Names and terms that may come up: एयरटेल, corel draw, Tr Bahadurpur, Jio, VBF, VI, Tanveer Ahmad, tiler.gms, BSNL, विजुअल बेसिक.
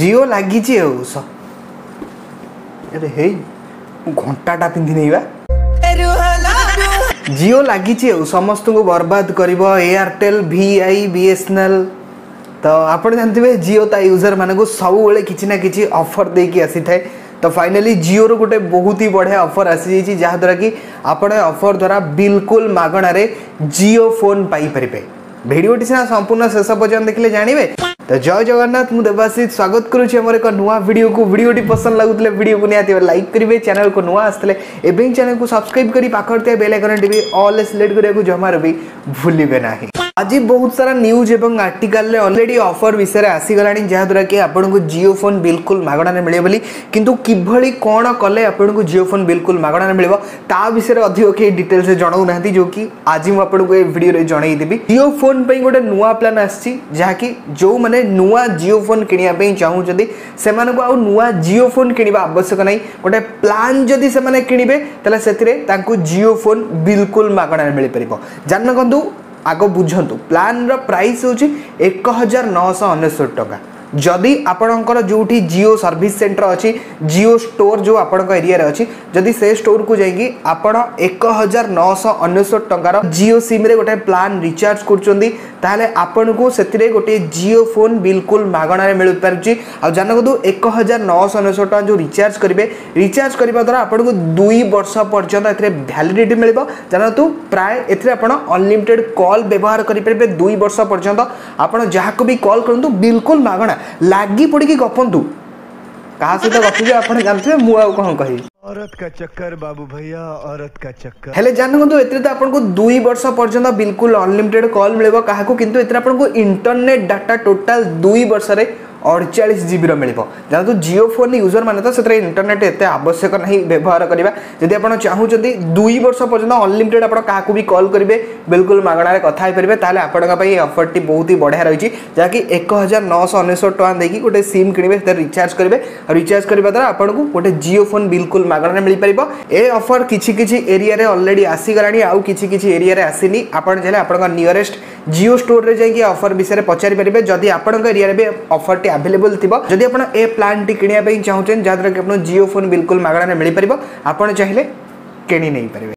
जिओ लगी घंटाटा पिंधि नहीं बा जिओ लगी समस्त को बर्बाद करिबो एयरटेल VI BSNL। तो आपड़ जानते हैं जिओ ता यूजर मान को सब किसी ना कि ऑफर देकी आसी थाए। तो फाइनाली जिओ रो गोटे बहुत ही बढ़िया ऑफर आसी जाइए जहाद्वारा कि आपण ऑफर द्वारा बिल्कुल मागणारे जिओ फोन पाई परिबे। भिडटी सीना संपूर्ण शेष पर्यटन देखने जानवे। तो जय जगन्नाथ मु देवाशीष स्वागत करुच्ची आम एक नुआ भिडियो पसंद लगुले भिडियो को निहाती लाइक करेंगे चैनल को नुआ आसते एवं चैनल को सब्सक्राइब करी पाखर बेल आइकन टी ऑल सिलेक्ट करने जमार भी भूलिबे ना। आज बहुत सारा न्यूज और आर्टिकल ऑलरेडी ऑफर विषय आसीगला जहाद्वारा कि आपको जिओ फोन बिल्कुल मागणारे मिले बोली किंतु किभली कौन कले आपको जिओ फोन बिल्कुल मागणारे मिले ता विषय अधिक कहीं डिटेल्स जनाऊना जो कि आज मुझे ये भिडियो जनईदेवी। जिओ फोन पर गोटे नुआ प्लान आसी जहाँकि जो मैंने नुआ जिओ फोन कि चाहूँगी से नुआ जिओ फोन कि आवश्यक ना गोटे प्लान जदि से किणे तो जिओ फोन बिल्कुल मागणारे मिलपर जान कहूँ आगो बुझंतु प्लान रो प्राइस होची 1999 टका। जदि आपणकर जोठी जिओ सर्विस सेंटर अच्छी जिओ स्टोर जो आपणकर एरिया रे अच्छी जदि से स्टोर को जाई कि आपण 1999 टका जिओ सिम रे गोटे प्लान रिचार्ज करचोंदी ताले आपण को सेतिरे गोटे जिओ फोन बिल्कुल मागणा रे मिल परची। आ जान को 1999 टका जो रिचार्ज करबे रिचार्ज करबा द्वारा आपण को 2 वर्ष पर्यंत एथरे वैलिडिटी मिलबो। जान तो प्राय एथरे आपण अनलिमिटेड कॉल व्यवहार करि परबे 2 वर्ष पर्यंत आपण जहा को भी कॉल करंतु बिल्कुल मागणा लागी पड़ी गपंतु कहा सहित गपिबे आपण जानथबे मु आ कोन कहि औरत का चक्कर बाबू भैया औरत का चक्कर हेले जान तो एतरे तो आपन को 2 वर्ष पर्यंत बिल्कुल अनलिमिटेड कॉल मिलबो काहा को किंतु एतरे आपन को इंटरनेट डाटा टोटल 2 वर्ष रे 48 GB मिल जान। तो जिओ फोन यूजर मैंने तो से इंटरनेट एत आवश्यक नहीं व्यवहार करवा जब आप चाहते 2 वर्ष पर्यटन अनलिमिटेड आप क्या भी कॉल करेंगे बिल्कुल मागणार कथ पारे ताले आपई अफरटी बहुत ही बढ़िया रही जहाँकि 1999 टका देकी गोटे सिम किणवे रिचार्ज करेंगे रिचार्ज करने द्वारा आपको गोटे जिओ फोन बिल्कुल मागणार मिल पार। ए अफर किसी एरिया अलरेडी आसीगला आउ किसी एरिया आसनी आपड़ चाहिए आप नियरेस्ट जिओ स्टोर में जाकि अफर विषय पचारि पारे जदि आपण एरिया भी अफरटी अवेलेबल थी जदि आप ए प्लान टी कि चाहते हैं जहाद्वारा कि आप जिओ फोन बिल्कुल मागणारे मिल पार आप चाहिए कि नहीं पारे।